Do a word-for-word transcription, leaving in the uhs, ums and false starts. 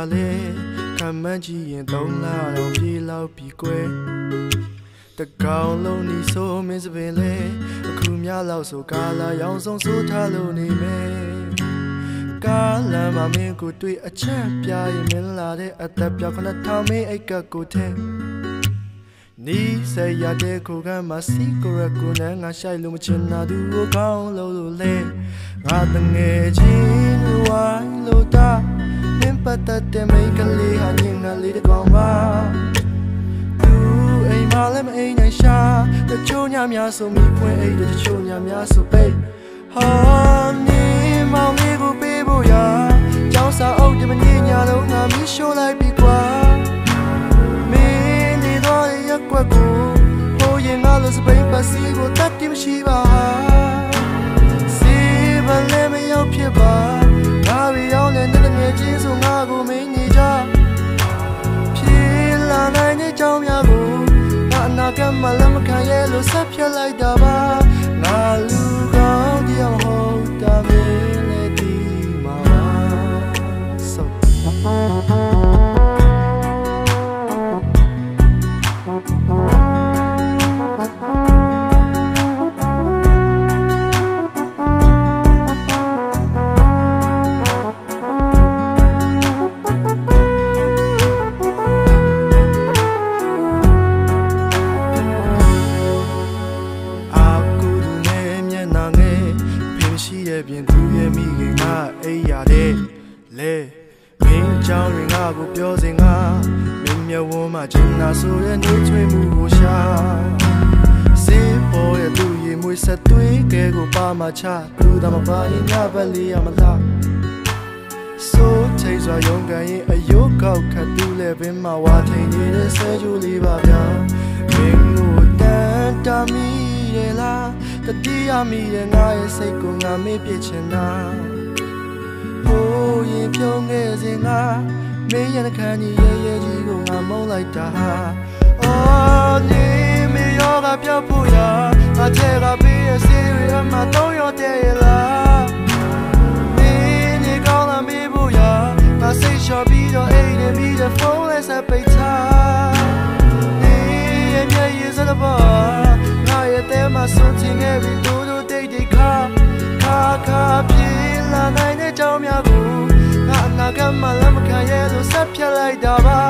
下来，开门前沿东拉两片老皮瓜。在高楼里手面是白嘞，苦面老手嘎啦洋葱手塔楼里面，嘎啦妈咪骨对阿吃皮也没拉的，阿打皮看那汤米爱个骨头。 你在亚的苦干嘛？西哥的姑娘啊，下一路么钱拿住我扛楼路嘞。我的眼睛如外路大，你把他的每个里哈人啊里的光吧。都爱马来么爱人家，他就娘娘手米盘爱的就娘娘手背。好你毛你不背不呀？长沙欧的么你娘都拿米手来比瓜。 我苦，我也熬了是被把西瓜打的么稀巴，西瓜里面有皮巴，那边有两个眼睛，说我苦没你家，皮拉奶奶叫伢苦，那那干嘛那么看耶路撒皮来打吧，那路高的要好打没来的嘛，手。 Cha, do da ma ba ni na ba li ya ma la. So take so young guy a yo kau ka do le bin ma wa thai ni de se ju li ba bya. Ming mu dan da mi de la, ta ti ya mi de na ye sai ko nga mi pye chin na. Ho yin pyo nge sin nga, me yan na kan ni ye ye ji ko nga mong lai da ha. Oh ni mi yo ga pyo pu ya. 阿姐阿比阿西瑞阿妈都有爹啦，你你高了咪不呀？那谁小比着一年比着风来晒被擦，你也别一直的吧，那也得嘛手机也比嘟嘟滴滴卡卡卡皮啦奶奶叫咩苦，那那干嘛那么看耶路撒冷来打吧？